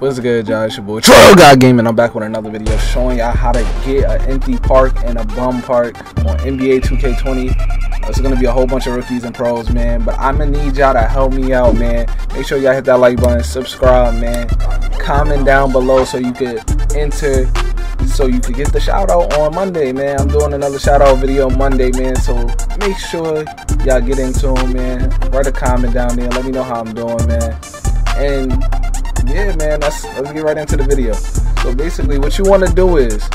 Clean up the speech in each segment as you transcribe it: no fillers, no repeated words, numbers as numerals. What's good, y'all? It's your boy TrollGotGame, and I'm back with another video showing y'all how to get an empty park and a bum park on NBA 2K20. It's gonna be a whole bunch of rookies and pros, man. But I'm gonna need y'all to help me out, man. Make sure y'all hit that like button, subscribe, man. Comment down below so you could enter, so you could get the shout out on Monday, man. I'm doing another shout out video Monday, man. So make sure y'all get into them, man. Write a comment down there. Let me know how I'm doing, man. And yeah, man, let's get right into the video. So basically what you want to do is,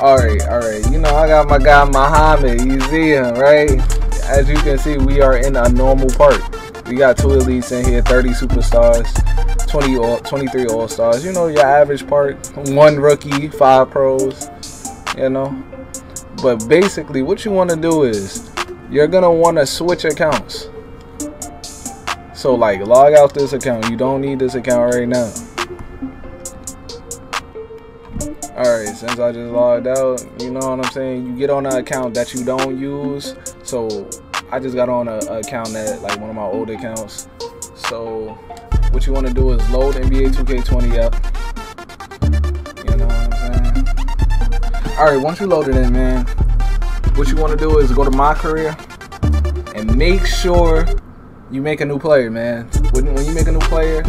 all right, you know, I got my guy Muhammad. You see him, right? As you can see, we are in a normal park. We got 2 elites in here, 30 superstars, 23 all-stars, you know, your average park, 1 rookie, 5 pros, you know. But basically what you want to do is you're gonna want to switch accounts. So like, log out this account. You don't need this account right now. Alright, since I just logged out, you know what I'm saying, you get on an account that you don't use. So I just got on an account that, like, one of my old accounts. So what you want to do is load NBA 2K20 up. You know what I'm saying? Alright, once you load it in, man, what you want to do is go to My Career and make sure you make a new player, man. When you make a new player,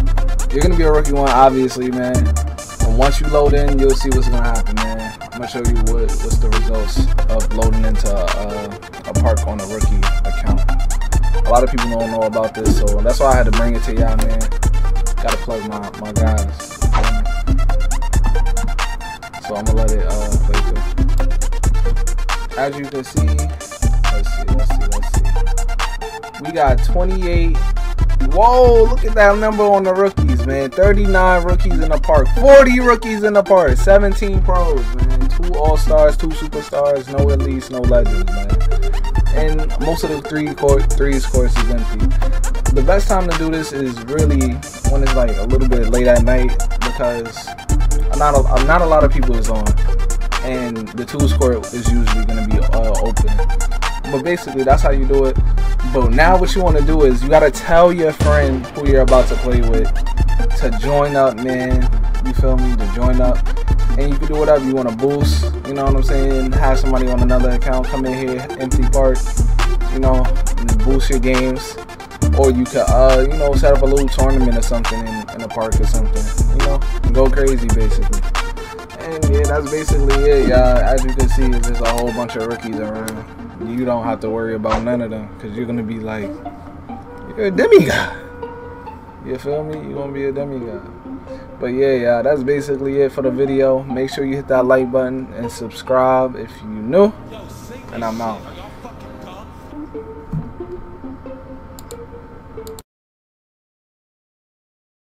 you're gonna be a rookie one, obviously, man. And once you load in, you'll see what's gonna happen, man. I'm gonna show you what's the results of loading into a park on a rookie account. A lot of people don't know about this, so that's why I had to bring it to y'all, man. Gotta plug my guys. So I'm gonna let it play through. As you can see, let's see. We got 28. Whoa, look at that number on the rookies, man. 39 rookies in the park. 40 rookies in the park. 17 pros, man. 2 all-stars, 2 superstars, no elites, no legends, man. And most of the threes course is empty. The best time to do this is really when it's like a little bit late at night, because not a lot of people is on, and the twos court is usually going to be open. But basically, that's how you do it. But now what you want to do is you got to tell your friend who you're about to play with to join up, man. You feel me? To join up. And you can do whatever you want to boost. You know what I'm saying? Have somebody on another account come in here, empty park, you know, and boost your games. Or you could, you know, set up a little tournament or something in a park or something. You know, go crazy, basically. And yeah, that's basically it, y'all. As you can see, there's just a whole bunch of rookies around. You don't have to worry about none of them, because you're going to be like, you're a demigod. You feel me? You're going to be a demigod. But yeah, y'all, that's basically it for the video. Make sure you hit that like button and subscribe if you're new. And I'm out.